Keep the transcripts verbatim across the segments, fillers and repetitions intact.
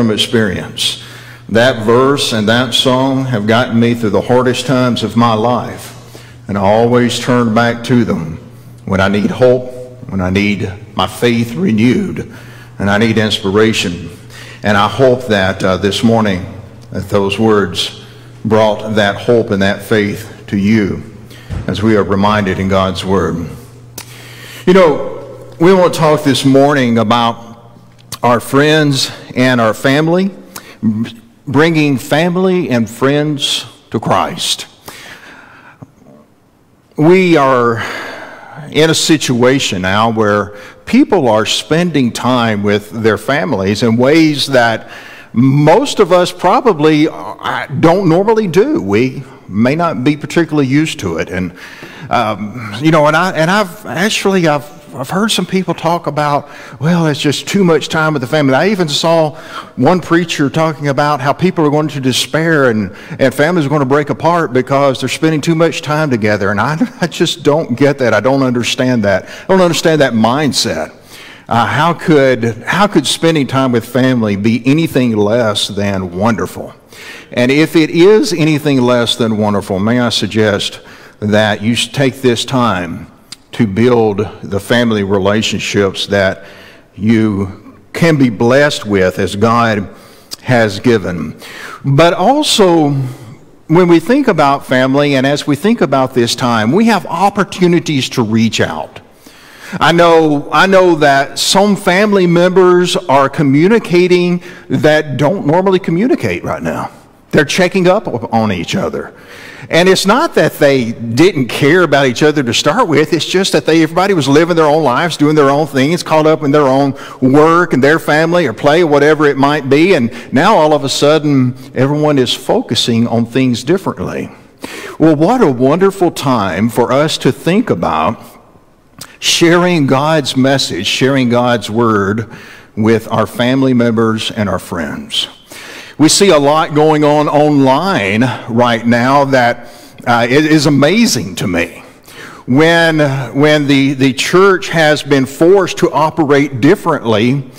from experience. That verse and that song have gotten me through the hardest times of my life, and I always turn back to them when I need hope, when I need my faith renewed, and I need inspiration. And I hope that uh, this morning that those words brought that hope and that faith to you as we are reminded in God's Word. You know, we want to talk this morning about our friends and our family, bringing family and friends to Christ. We are in a situation now where people are spending time with their families in ways that most of us probably don't normally do. We may not be particularly used to it. And um, you know, and I and I've actually I've I've heard some people talk about, well, it's just too much time with the family. I even saw one preacher talking about how people are going to despair and, and families are going to break apart because they're spending too much time together. And I, I just don't get that. I don't understand that. I don't understand that mindset. Uh, how could, how could spending time with family be anything less than wonderful? And if it is anything less than wonderful, may I suggest that you take this time to build the family relationships that you can be blessed with as God has given. But also, when we think about family and as we think about this time, we have opportunities to reach out. I know, I know that some family members are communicating that don't normally communicate right now. They're checking up on each other. And it's not that they didn't care about each other to start with. It's just that they, everybody was living their own lives, doing their own things, caught up in their own work and their family or play or whatever it might be. And now all of a sudden, everyone is focusing on things differently. Well, what a wonderful time for us to think about sharing God's message, sharing God's word with our family members and our friends. We see a lot going on online right now that uh, is amazing to me. When, when the, the church has been forced to operate differently,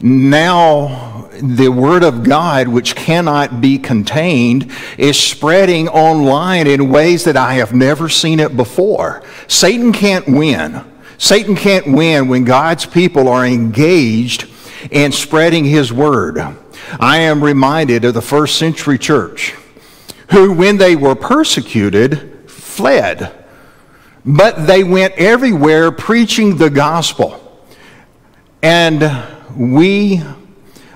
now the Word of God, which cannot be contained, is spreading online in ways that I have never seen it before. Satan can't win. Satan can't win when God's people are engaged in spreading His Word. I am reminded of the first century church, who, when they were persecuted, fled. But they went everywhere preaching the gospel. And we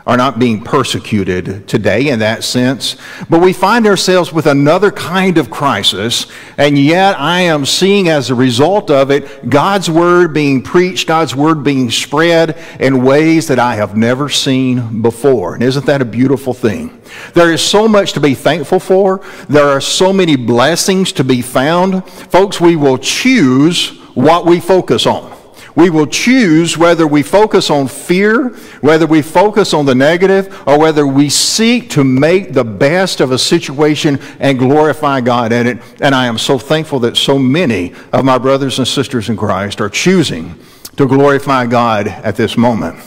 are not being persecuted today in that sense, but we find ourselves with another kind of crisis, and yet I am seeing as a result of it, God's word being preached, God's word being spread in ways that I have never seen before. And isn't that a beautiful thing? There is so much to be thankful for. There are so many blessings to be found. Folks, we will choose what we focus on. We will choose whether we focus on fear, whether we focus on the negative, or whether we seek to make the best of a situation and glorify God in it. And I am so thankful that so many of my brothers and sisters in Christ are choosing to glorify God at this moment.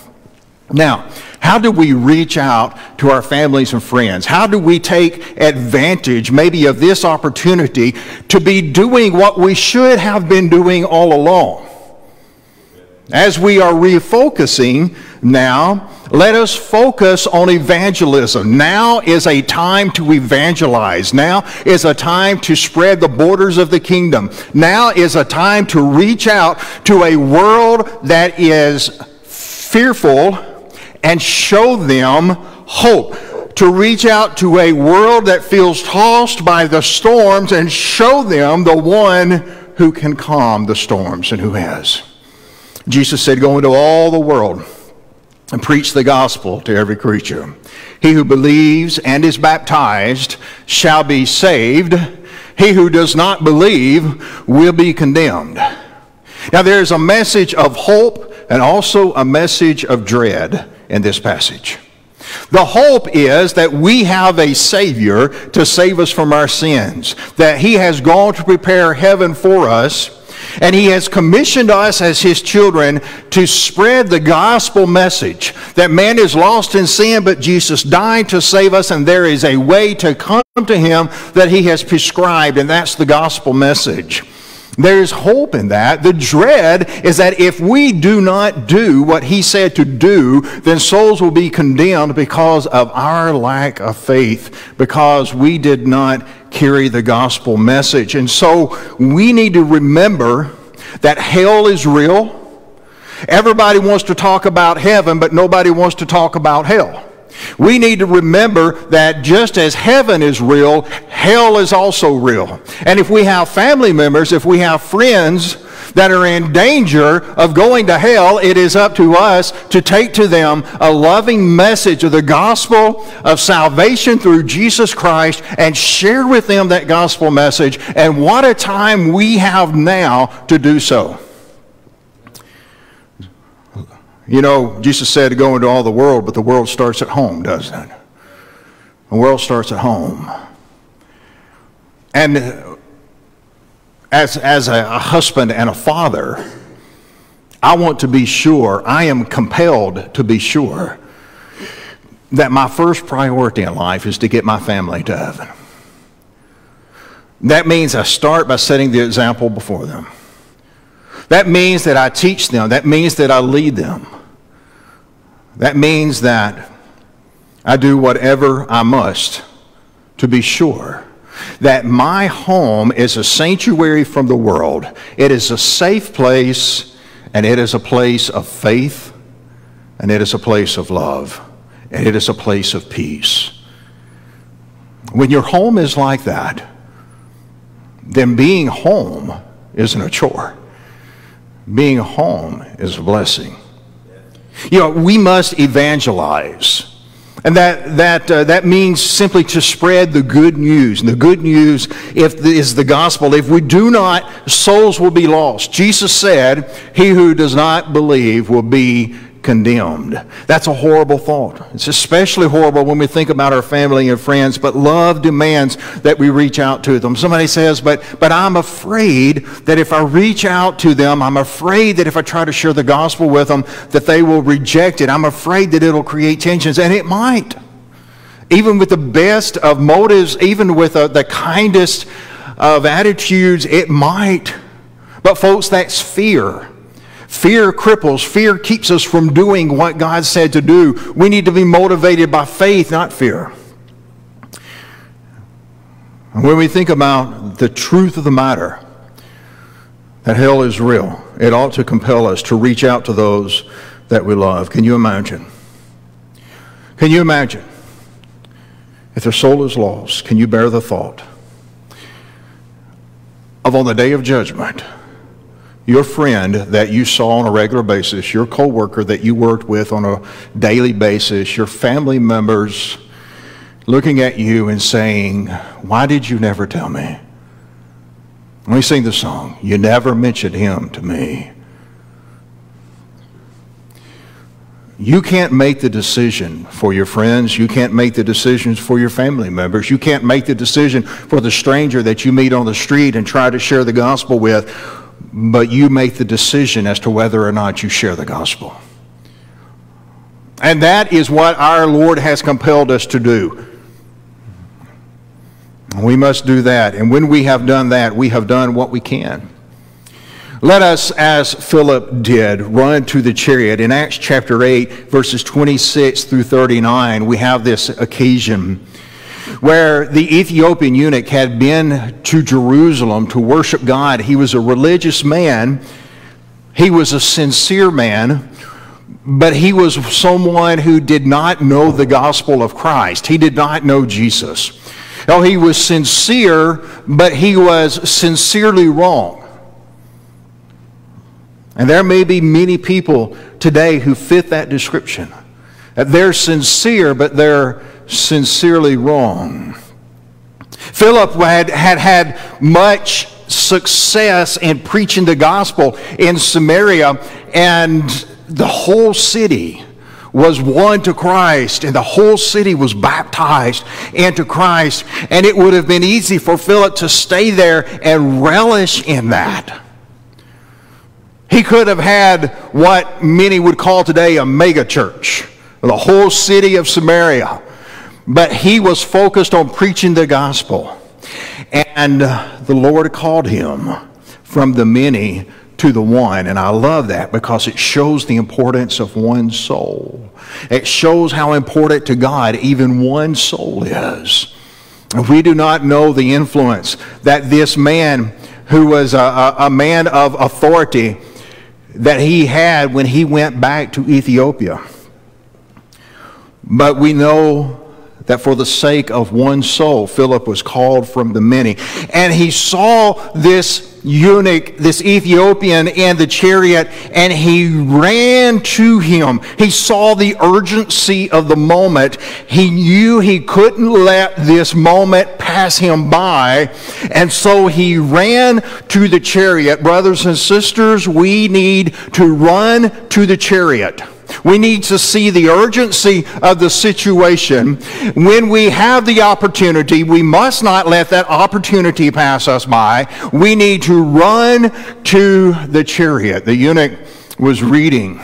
Now, how do we reach out to our families and friends? How do we take advantage maybe of this opportunity to be doing what we should have been doing all along? As we are refocusing now, let us focus on evangelism. Now is a time to evangelize. Now is a time to spread the borders of the kingdom. Now is a time to reach out to a world that is fearful and show them hope. To reach out to a world that feels tossed by the storms and show them the one who can calm the storms and who has. Jesus said, "Go into all the world and preach the gospel to every creature. He who believes and is baptized shall be saved. He who does not believe will be condemned." Now there is a message of hope and also a message of dread in this passage. The hope is that we have a Savior to save us from our sins, that He has gone to prepare heaven for us, And he has commissioned us as his children to spread the gospel message that man is lost in sin, but Jesus died to save us, and there is a way to come to him that he has prescribed, and that's the gospel message. There is hope in that. The dread is that if we do not do what he said to do, then souls will be condemned because of our lack of faith, because we did not carry the gospel message. And so we need to remember that hell is real. Everybody wants to talk about heaven, but nobody wants to talk about hell. We need to remember that just as heaven is real, hell is also real. And if we have family members, if we have friends that are in danger of going to hell, it is up to us to take to them a loving message of the gospel of salvation through Jesus Christ and share with them that gospel message. And what a time we have now to do so. You know, Jesus said to go into all the world, but the world starts at home, doesn't it? The world starts at home. And as, as a husband and a father, I want to be sure, I am compelled to be sure, that my first priority in life is to get my family to heaven. That means I start by setting the example before them. That means that I teach them. That means that I lead them. That means that I do whatever I must to be sure that my home is a sanctuary from the world. It is a safe place, and it is a place of faith, and it is a place of love, and it is a place of peace. When your home is like that, then being home isn't a chore. Being home is a blessing. You know, we must evangelize. And that, that, uh, that means simply to spread the good news. And the good news if the, is the gospel. If we do not, souls will be lost. Jesus said, he who does not believe will be condemned. That's a horrible thought. It's especially horrible when we think about our family and friends, but love demands that we reach out to them. Somebody says, but, but I'm afraid that if I reach out to them, I'm afraid that if I try to share the gospel with them, that they will reject it. I'm afraid that it'll create tensions, and it might. Even with the best of motives, even with uh, the kindest of attitudes, it might. But folks, that's fear. Fear cripples. Fear keeps us from doing what God said to do. We need to be motivated by faith, not fear. And when we think about the truth of the matter, that hell is real, it ought to compel us to reach out to those that we love. Can you imagine? Can you imagine? If their soul is lost, can you bear the thought of on the day of judgment, your friend that you saw on a regular basis, your coworker that you worked with on a daily basis, your family members looking at you and saying, why did you never tell me? Let me sing the song, you never mentioned him to me. You can't make the decision for your friends. You can't make the decisions for your family members. You can't make the decision for the stranger that you meet on the street and try to share the gospel with. But you make the decision as to whether or not you share the gospel. And that is what our Lord has compelled us to do. We must do that. And when we have done that, we have done what we can. Let us, as Philip did, run to the chariot. In Acts chapter eight, verses twenty-six through thirty-nine, we have this occasion where the Ethiopian eunuch had been to Jerusalem to worship God. He was a religious man. He was a sincere man, but he was someone who did not know the gospel of Christ. He did not know Jesus. Oh, he was sincere, but he was sincerely wrong. And there may be many people today who fit that description. They're sincere, but they're sincerely wrong. Philip had, had had much success in preaching the gospel in Samaria, and the whole city was won to Christ, and the whole city was baptized into Christ, and it would have been easy for Philip to stay there and relish in that. He could have had what many would call today a mega church, the whole city of Samaria. But he was focused on preaching the gospel. And the Lord called him from the many to the one. And I love that because it shows the importance of one soul. It shows how important to God even one soul is. We do not know the influence that this man, who was a, a man of authority, that he had when he went back to Ethiopia. But we know that for the sake of one soul, Philip was called from the many. And he saw this eunuch, this Ethiopian in the chariot, and he ran to him. He saw the urgency of the moment. He knew he couldn't let this moment pass him by. And so he ran to the chariot. Brothers and sisters, we need to run to the chariot. We need to see the urgency of the situation. When we have the opportunity, we must not let that opportunity pass us by. We need to run to the chariot. The eunuch was reading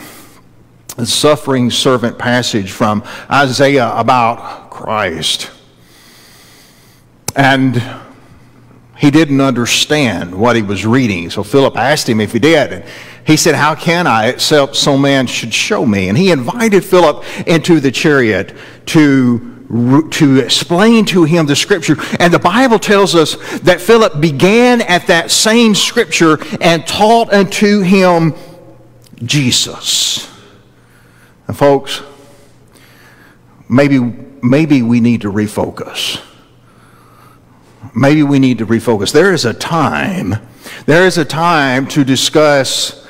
the suffering servant passage from Isaiah about Christ. And he didn't understand what he was reading. So Philip asked him if he did. And he said, "How can I, except some man should show me?" And he invited Philip into the chariot to, to explain to him the scripture. And the Bible tells us that Philip began at that same scripture and taught unto him Jesus. And folks, maybe, maybe we need to refocus. Maybe we need to refocus. There is a time. There is a time to discuss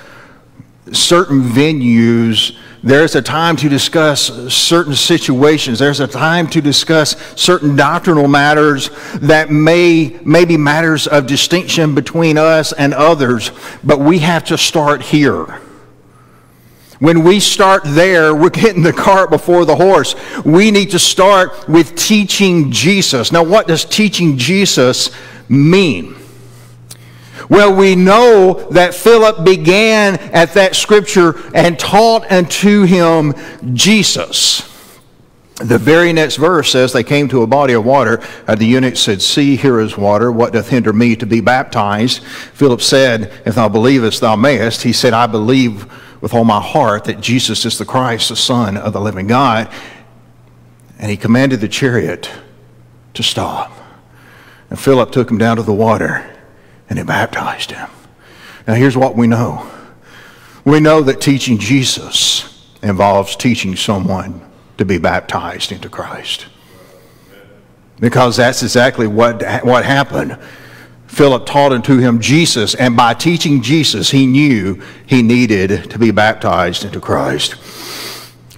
certain venues. There is a time to discuss certain situations. There's a time to discuss certain doctrinal matters that may, may be matters of distinction between us and others. But we have to start here. When we start there, we're getting the cart before the horse. We need to start with teaching Jesus. Now, what does teaching Jesus mean? Well, we know that Philip began at that scripture and taught unto him Jesus. The very next verse says, "They came to a body of water, and the eunuch said, See, here is water. What doth hinder me to be baptized? Philip said, If thou believest, thou mayest. He said, I believe with all my heart that Jesus is the Christ, the Son of the living God. And he commanded the chariot to stop. And Philip took him down to the water, and he baptized him." Now here's what we know. We know that teaching Jesus involves teaching someone to be baptized into Christ. Because that's exactly what, what happened. Philip taught unto him Jesus, and by teaching Jesus, he knew he needed to be baptized into Christ.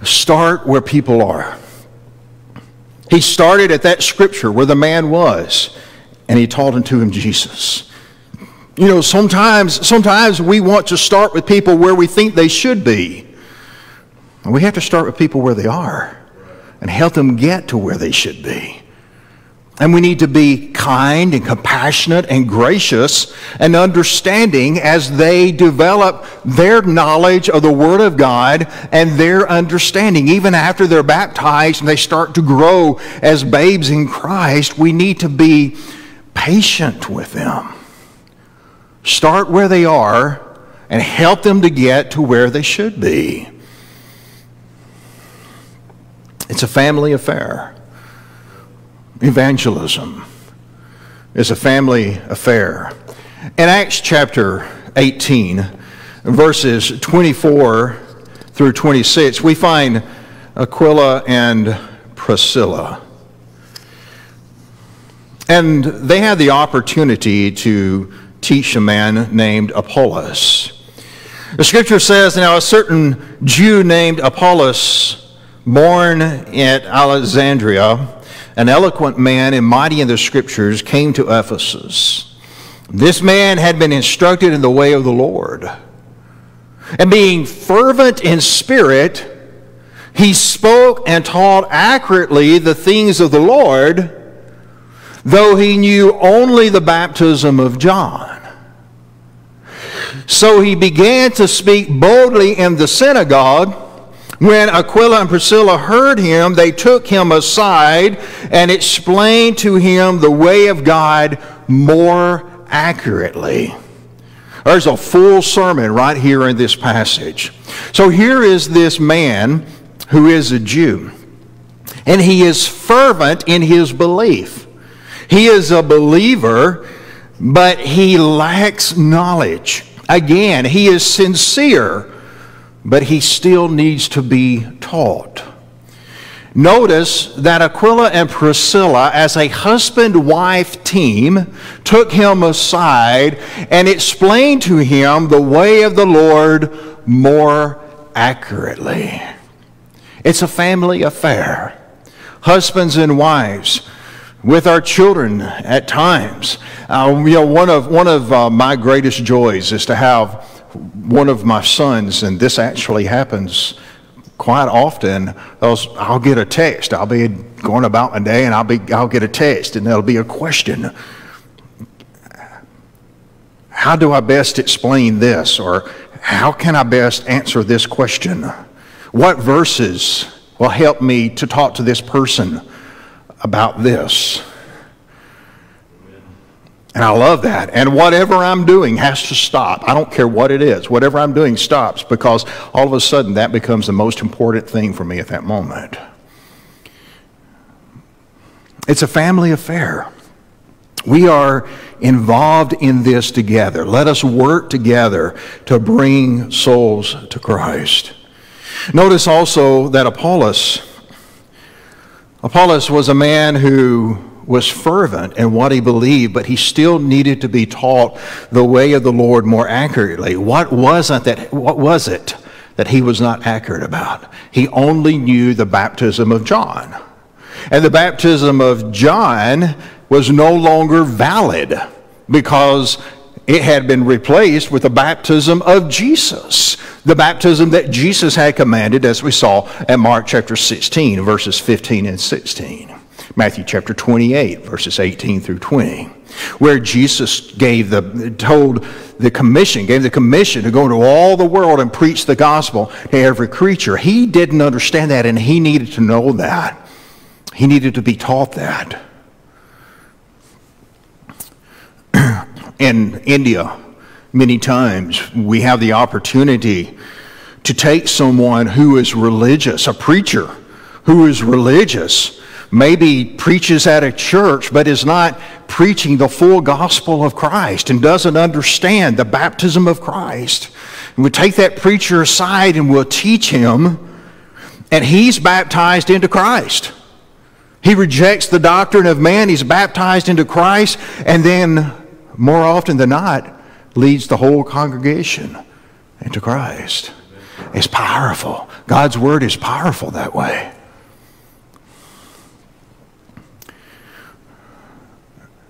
Start where people are. He started at that scripture where the man was, and he taught unto him Jesus. You know, sometimes, sometimes we want to start with people where we think they should be. And we have to start with people where they are and help them get to where they should be. And we need to be kind and compassionate and gracious and understanding as they develop their knowledge of the Word of God and their understanding. Even after they're baptized and they start to grow as babes in Christ, we need to be patient with them. Start where they are and help them to get to where they should be. It's a family affair. Evangelism is a family affair. In Acts chapter eighteen, verses twenty-four through twenty-six, we find Aquila and Priscilla. And they had the opportunity to teach a man named Apollos. The scripture says, "Now a certain Jew named Apollos, born at Alexandria, an eloquent man and mighty in the scriptures, came to Ephesus. This man had been instructed in the way of the Lord. And being fervent in spirit, he spoke and taught accurately the things of the Lord, though he knew only the baptism of John. So he began to speak boldly in the synagogue. When Aquila and Priscilla heard him, they took him aside and explained to him the way of God more accurately. There's a full sermon right here in this passage. So here is this man who is a Jew, and he is fervent in his belief. He is a believer, but he lacks knowledge. Again, he is sincere, but he still needs to be taught. Notice that Aquila and Priscilla, as a husband-wife team, took him aside and explained to him the way of the Lord more accurately. It's a family affair. Husbands and wives, with our children at times. Uh, you know, one of, one of uh, my greatest joys is to have one of my sons, and this actually happens quite often, else I'll get a text. I'll be going about my day, and I'll be I'll get a text, and there'll be a question. How do I best explain this, or how can I best answer this question? What verses will help me to talk to this person about this? And I love that. And whatever I'm doing has to stop. I don't care what it is. Whatever I'm doing stops, because all of a sudden that becomes the most important thing for me at that moment. It's a family affair. We are involved in this together. Let us work together to bring souls to Christ. Notice also that Apollos, Apollos was a man who was fervent in what he believed, but he still needed to be taught the way of the Lord more accurately. What wasn't that? What was it that he was not accurate about? He only knew the baptism of John. And the baptism of John was no longer valid because it had been replaced with the baptism of Jesus, the baptism that Jesus had commanded, as we saw in Mark chapter sixteen, verses fifteen and sixteen. Matthew chapter twenty-eight, verses eighteen through twenty, where Jesus gave the, told the commission, gave the commission to go into all the world and preach the gospel to every creature. He didn't understand that, and he needed to know that. He needed to be taught that. In India, many times, we have the opportunity to take someone who is religious, a preacher who is religious, maybe preaches at a church but is not preaching the full gospel of Christ and doesn't understand the baptism of Christ. And we take that preacher aside and we'll teach him, and he's baptized into Christ. He rejects the doctrine of man, he's baptized into Christ, and then more often than not leads the whole congregation into Christ. It's powerful. God's word is powerful that way.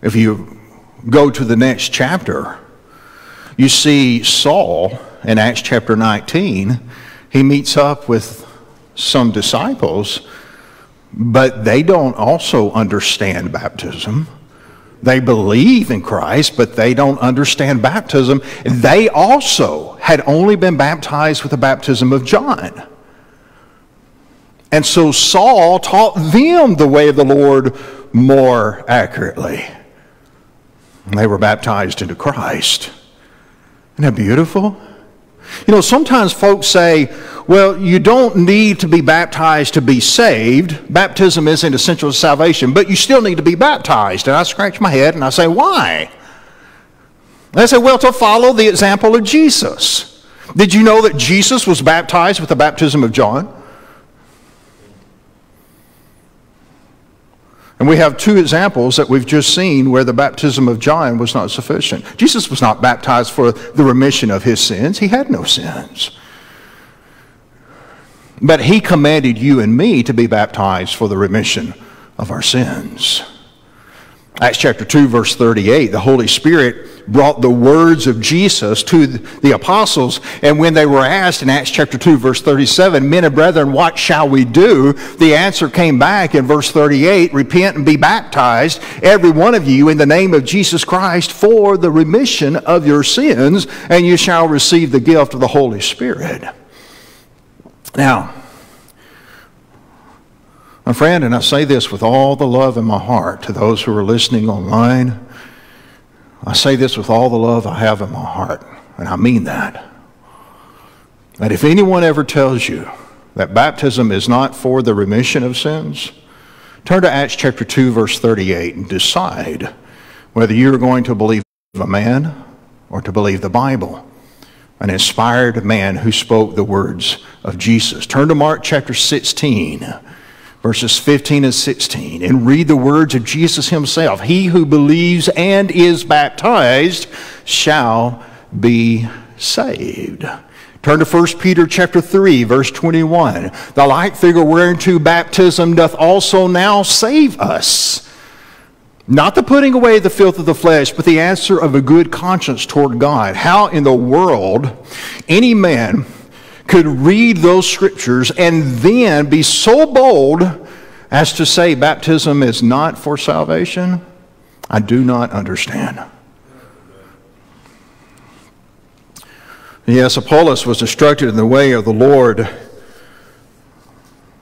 If you go to the next chapter, you see Saul in Acts chapter nineteen. He meets up with some disciples, but they don't also understand baptism. They believe in Christ, but they don't understand baptism. They also had only been baptized with the baptism of John. And so Saul taught them the way of the Lord more accurately. And they were baptized into Christ. Isn't that beautiful? You know, sometimes folks say, well, you don't need to be baptized to be saved. Baptism isn't essential to salvation, but you still need to be baptized. And I scratch my head and I say, why? And I say, well, to follow the example of Jesus. Did you know that Jesus was baptized with the baptism of John? And we have two examples that we've just seen where the baptism of John was not sufficient. Jesus was not baptized for the remission of his sins. He had no sins. But he commanded you and me to be baptized for the remission of our sins. Acts chapter two, verse thirty-eight, the Holy Spirit brought the words of Jesus to the apostles, and when they were asked in Acts chapter two, verse thirty-seven, men and brethren, what shall we do? The answer came back in verse thirty-eight, repent and be baptized, every one of you, in the name of Jesus Christ for the remission of your sins, and you shall receive the gift of the Holy Spirit. Now, my friend, and I say this with all the love in my heart to those who are listening online, I say this with all the love I have in my heart, and I mean that. That if anyone ever tells you that baptism is not for the remission of sins, turn to Acts chapter two, verse thirty-eight, and decide whether you're going to believe a man or to believe the Bible, an inspired man who spoke the words of Jesus. Turn to Mark chapter sixteen, verses fifteen and sixteen, and read the words of Jesus himself. He who believes and is baptized shall be saved. Turn to First Peter chapter three, verse twenty-one. The like figure whereunto baptism doth also now save us, not the putting away the filth of the flesh, but the answer of a good conscience toward God. How in the world any man could read those scriptures and then be so bold as to say baptism is not for salvation, I do not understand. Yes, Apollos was instructed in the way of the Lord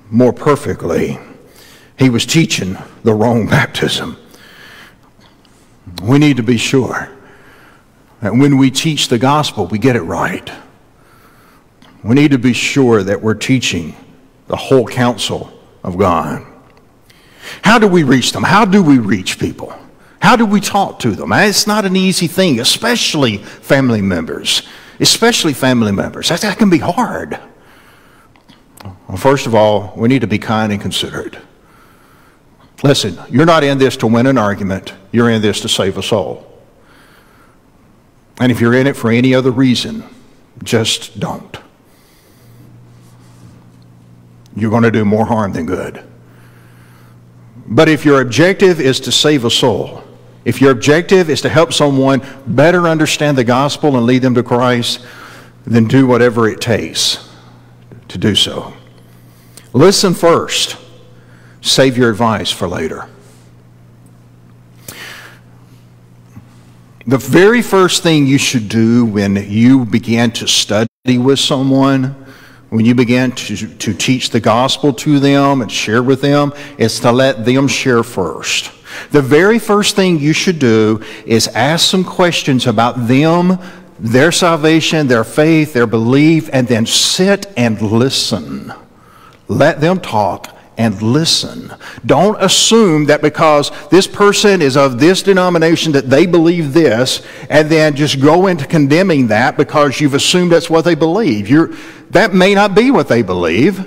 more perfectly. He was teaching the wrong baptism. We need to be sure that when we teach the gospel, we get it right. We need to be sure that we're teaching the whole counsel of God. How do we reach them? How do we reach people? How do we talk to them? It's not an easy thing, especially family members. Especially family members. That, that can be hard. Well, first of all, we need to be kind and considerate. Listen, you're not in this to win an argument. You're in this to save a soul. And if you're in it for any other reason, just don't. You're going to do more harm than good. But if your objective is to save a soul, if your objective is to help someone better understand the gospel and lead them to Christ, then do whatever it takes to do so. Listen first. Save your advice for later. The very first thing you should do when you begin to study with someone, when you begin to, to teach the gospel to them and share with them, is to let them share first. The very first thing you should do is ask some questions about them, their salvation, their faith, their belief, and then sit and listen. Let them talk and listen. Don't assume that because this person is of this denomination that they believe this, and then just go into condemning that because you've assumed that's what they believe. You're, that may not be what they believe.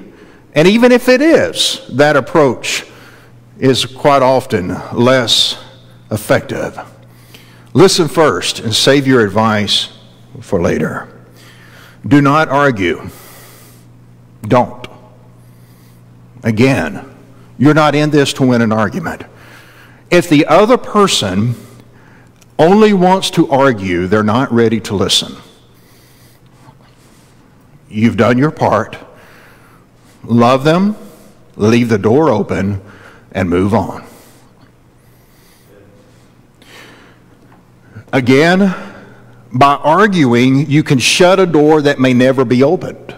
And even if it is, that approach is quite often less effective. Listen first and save your advice for later. Do not argue. Don't. Again, you're not in this to win an argument. If the other person only wants to argue, they're not ready to listen. You've done your part. Love them, leave the door open, and move on. Again, by arguing, you can shut a door that may never be opened.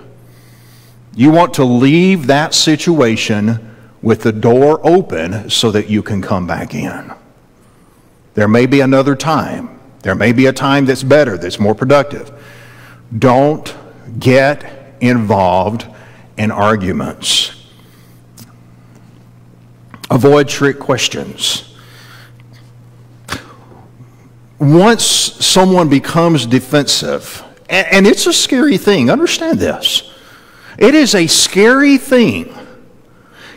You want to leave that situation with the door open so that you can come back in. There may be another time. There may be a time that's better, that's more productive. Don't get involved in arguments. Avoid trick questions. Once someone becomes defensive, and it's a scary thing, understand this. It is a scary thing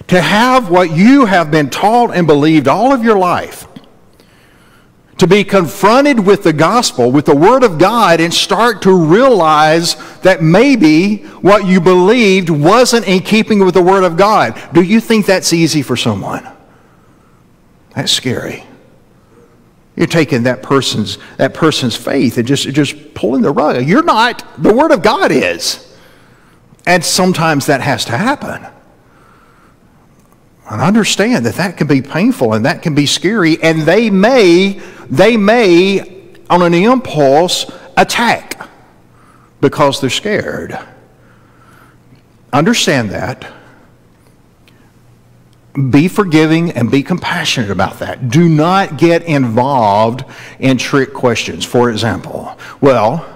to have what you have been taught and believed all of your life, to be confronted with the gospel, with the Word of God, and start to realize that maybe what you believed wasn't in keeping with the Word of God. Do you think that's easy for someone? That's scary. You're taking that person's, that person's faith and just, just pulling the rug. You're not. The Word of God is. And sometimes that has to happen. And I understand that that can be painful and that can be scary, and they may, they may, on an impulse, attack because they're scared. Understand that. Be forgiving and be compassionate about that. Do not get involved in trick questions. For example, well,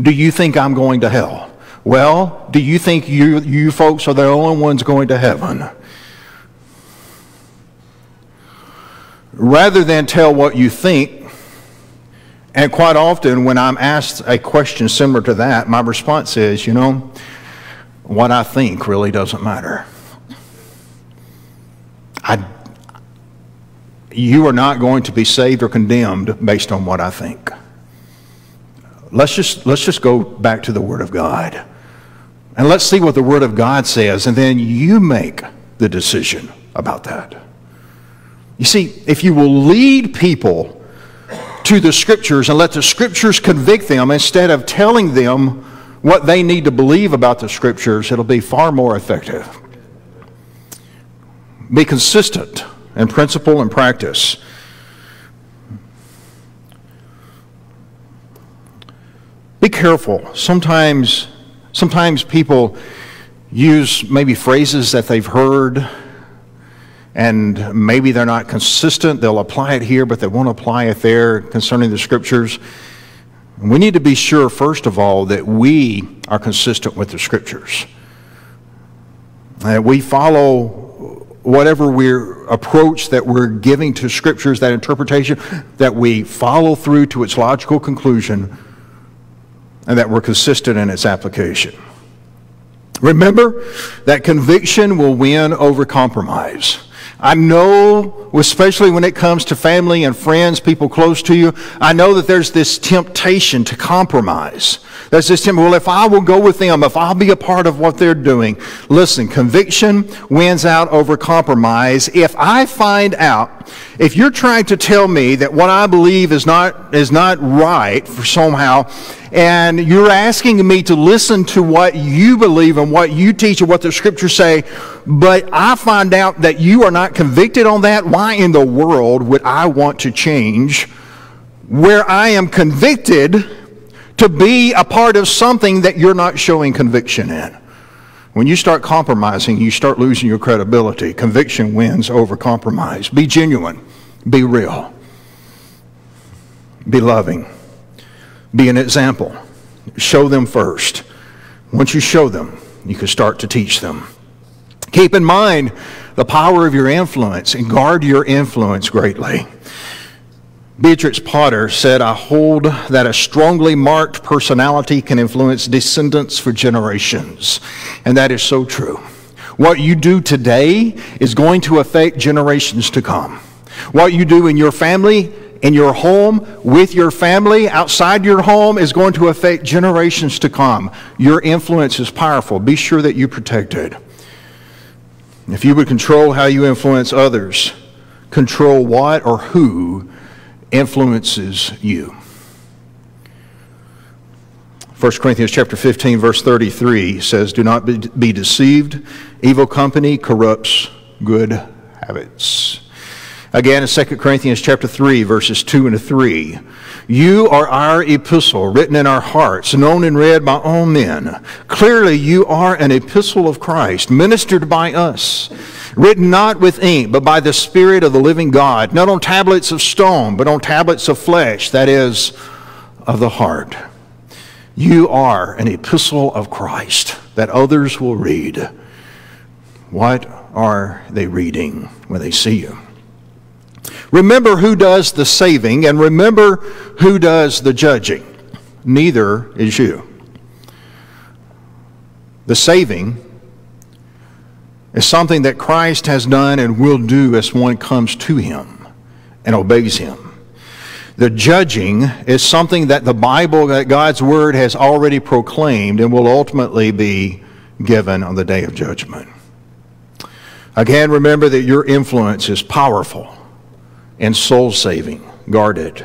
do you think I'm going to hell? Well, do you think you, you folks are the only ones going to heaven? Rather than tell what you think, and quite often when I'm asked a question similar to that, my response is, you know, what I think really doesn't matter. I, you are not going to be saved or condemned based on what I think. Let's just, let's just go back to the Word of God. And let's see what the Word of God says, and then you make the decision about that. You see, if you will lead people to the Scriptures and let the Scriptures convict them instead of telling them what they need to believe about the Scriptures, it'll be far more effective. Be consistent in principle and practice. Be careful. Sometimes, sometimes people use maybe phrases that they've heard, and maybe they're not consistent. They'll apply it here, but they won't apply it there concerning the Scriptures. We need to be sure, first of all, that we are consistent with the Scriptures. That we follow whatever we're approach that we're giving to Scriptures, that interpretation, that we follow through to its logical conclusion, and that we're consistent in its application. Remember that conviction will win over compromise. I know, especially when it comes to family and friends, people close to you, I know that there's this temptation to compromise. There's this temptation, well, if I will go with them, if I'll be a part of what they're doing. Listen, conviction wins out over compromise. If I find out, if you're trying to tell me that what I believe is not, is not right for somehow, and you're asking me to listen to what you believe and what you teach and what the Scriptures say, but I find out that you are not convicted on that, why in the world would I want to change where I am convicted to be a part of something that you're not showing conviction in? When you start compromising, you start losing your credibility. Conviction wins over compromise. Be genuine. Be real. Be loving. Be an example. Show them first. Once you show them, you can start to teach them. Keep in mind the power of your influence and guard your influence greatly. Beatrix Potter said, I hold that a strongly marked personality can influence descendants for generations. And that is so true. What you do today is going to affect generations to come. What you do in your family, in your home, with your family, outside your home, is going to affect generations to come. Your influence is powerful. Be sure that you protect it. If you would control how you influence others, control what or who influences you. First Corinthians chapter fifteen, verse thirty-three says, do not be deceived. Evil company corrupts good habits. Again, in Second Corinthians chapter three, verses two and three, you are our epistle, written in our hearts, known and read by all men. Clearly, you are an epistle of Christ, ministered by us, written not with ink, but by the Spirit of the living God, not on tablets of stone, but on tablets of flesh, that is, of the heart. You are an epistle of Christ that others will read. What are they reading when they see you? Remember who does the saving, and remember who does the judging. Neither is you. The saving is something that Christ has done and will do as one comes to Him and obeys Him. The judging is something that the Bible, that God's Word has already proclaimed and will ultimately be given on the day of judgment. Again, remember that your influence is powerful and soul-saving. Guard it.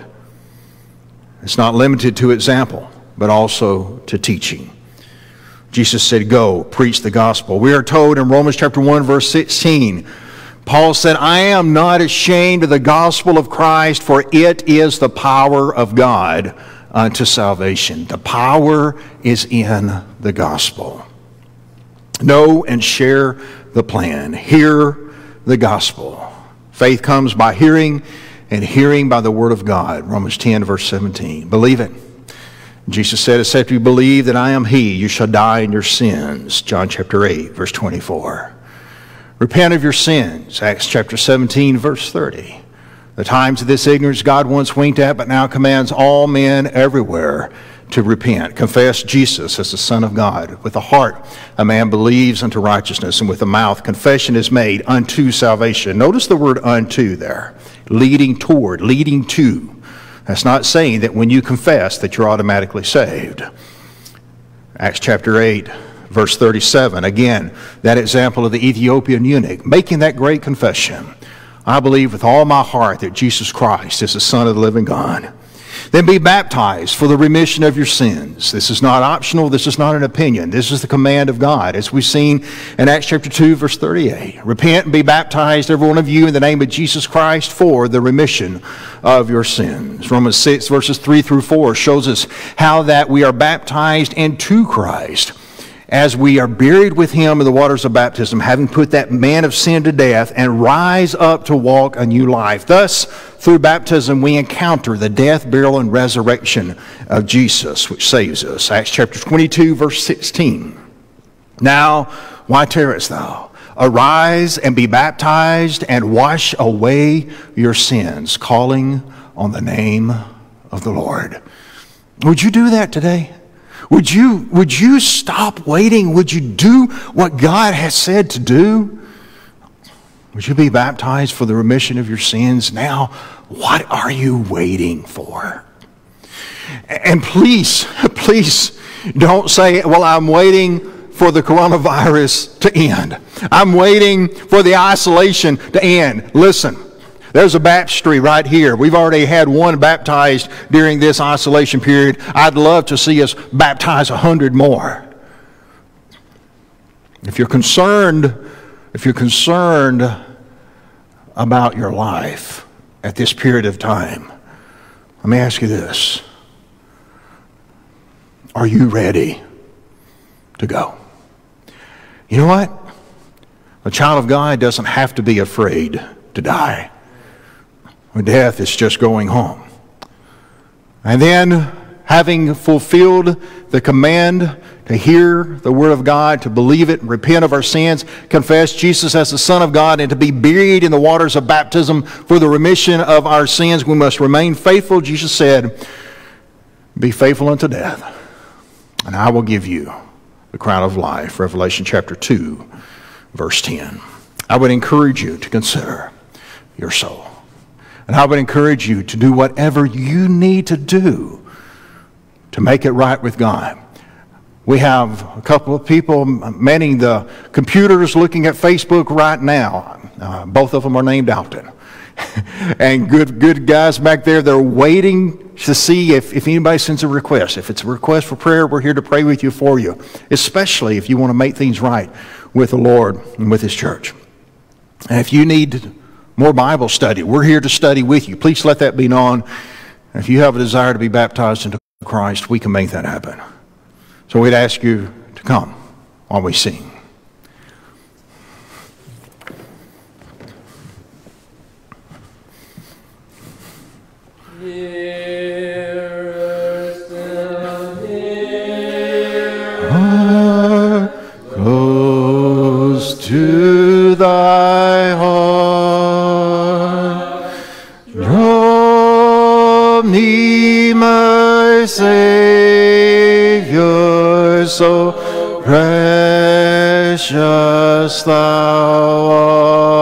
It's not limited to example, but also to teaching. Jesus said, go, preach the gospel. We are told in Romans chapter one, verse sixteen, Paul said, I am not ashamed of the gospel of Christ, for it is the power of God unto salvation. The power is in the gospel. Know and share the plan. Hear the gospel. Faith comes by hearing, and hearing by the word of God. Romans ten, verse seventeen. Believe it. Jesus said, except you believe that I am he, you shall die in your sins. John chapter eight, verse twenty-four. Repent of your sins. Acts chapter seventeen, verse thirty. The times of this ignorance God once winked at, but now commands all men everywhere to repent. Confess Jesus as the Son of God. With the heart a man believes unto righteousness, and with the mouth confession is made unto salvation. Notice the word unto there. Leading toward, leading to. That's not saying that when you confess that you're automatically saved. Acts chapter eight, verse thirty-seven. Again, that example of the Ethiopian eunuch making that great confession. I believe with all my heart that Jesus Christ is the Son of the living God. Then be baptized for the remission of your sins. This is not optional. This is not an opinion. This is the command of God, as we've seen in Acts chapter two, verse thirty-eight. Repent and be baptized, every one of you, in the name of Jesus Christ for the remission of your sins. Romans six, verses three through four shows us how that we are baptized into Christ as we are buried with him in the waters of baptism, having put that man of sin to death, and rise up to walk a new life. Thus, through baptism, we encounter the death, burial, and resurrection of Jesus, which saves us. Acts chapter twenty-two, verse sixteen. Now, why tarriest thou? Arise and be baptized, and wash away your sins, calling on the name of the Lord. Would you do that today? Would you, would you stop waiting? Would you do what God has said to do? Would you be baptized for the remission of your sins? Now, what are you waiting for? And please, please don't say, well, I'm waiting for the coronavirus to end. I'm waiting for the isolation to end. Listen. There's a baptistry right here. We've already had one baptized during this isolation period. I'd love to see us baptize a hundred more. If you're concerned, if you're concerned about your life at this period of time, let me ask you this. Are you ready to go? You know what? A child of God doesn't have to be afraid to die. Death is just going home. And then, having fulfilled the command to hear the word of God, to believe it, repent of our sins, confess Jesus as the Son of God, and to be buried in the waters of baptism for the remission of our sins, we must remain faithful. Jesus said, be faithful unto death, and I will give you the crown of life. Revelation chapter two, verse ten. I would encourage you to consider your soul. And I would encourage you to do whatever you need to do to make it right with God. We have a couple of people manning the computers looking at Facebook right now. Uh, both of them are named Alton. And good, good guys back there, they're waiting to see if, if anybody sends a request. If it's a request for prayer, we're here to pray with you for you, especially if you want to make things right with the Lord and with His church. And if you need to more Bible study. We're here to study with you. Please let that be known. If you have a desire to be baptized into Christ, we can make that happen. So we'd ask you to come while we sing. Nearer, close to thy heart. Savior, so precious thou art.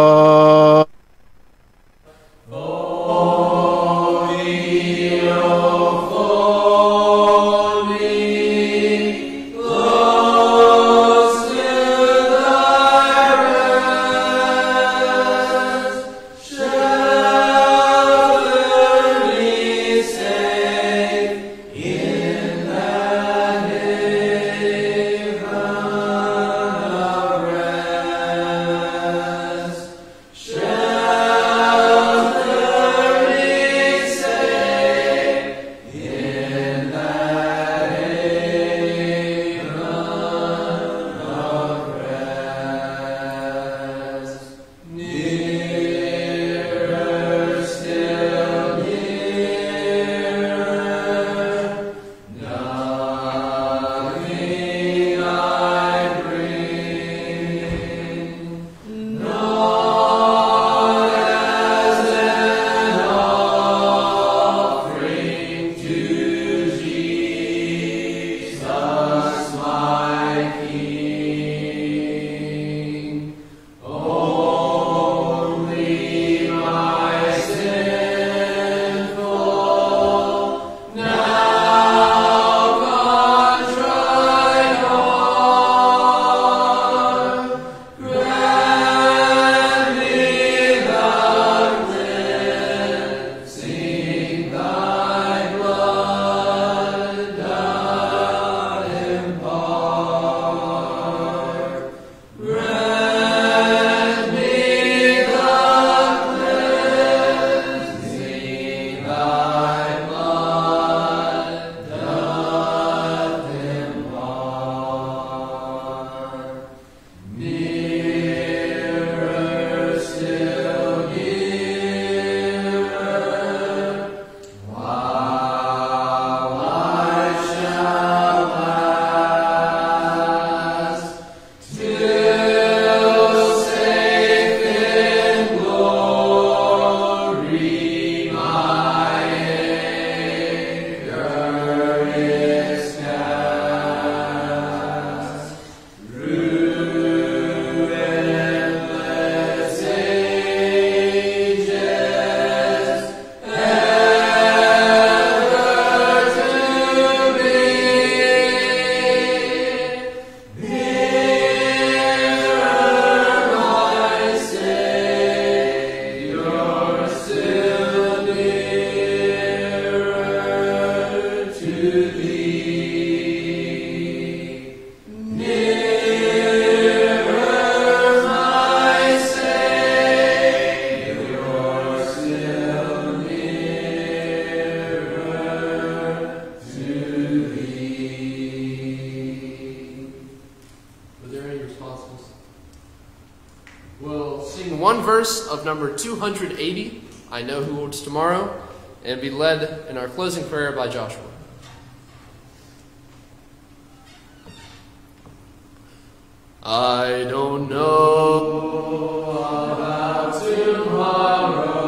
verse of number two hundred eighty, I Know Who Holds Tomorrow, and be led in our closing prayer by Joshua. I don't know about tomorrow.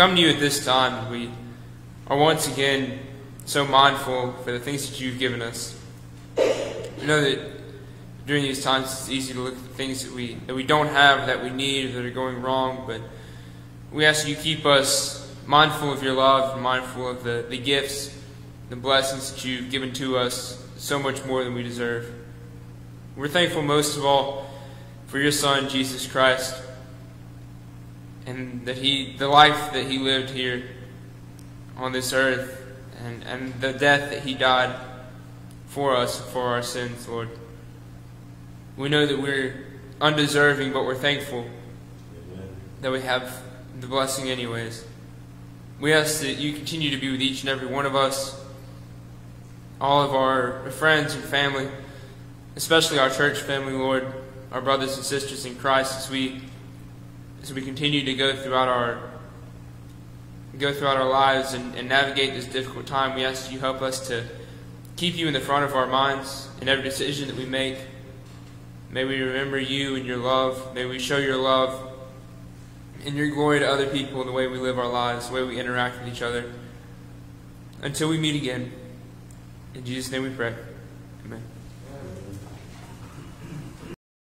Come to you at this time. We are once again so mindful for the things that you've given us. We know that during these times it's easy to look at the things that we that we don't have, that we need, that are going wrong, but we ask you keep us mindful of your love, mindful of the, the gifts, the blessings that you've given to us, so much more than we deserve. We're thankful most of all for your Son, Jesus Christ, and that he, the life that he lived here on this earth, and, and the death that he died for us, for our sins, Lord. We know that we're undeserving, but we're thankful Amen. That we have the blessing anyways. We ask that you continue to be with each and every one of us, all of our friends and family, especially our church family, Lord, our brothers and sisters in Christ, as we So we continue to go throughout our go throughout our lives and, and navigate this difficult time. We ask that you help us to keep you in the front of our minds in every decision that we make. May we remember you and your love. May we show your love and your glory to other people in the way we live our lives, the way we interact with each other. Until we meet again, in Jesus' name we pray.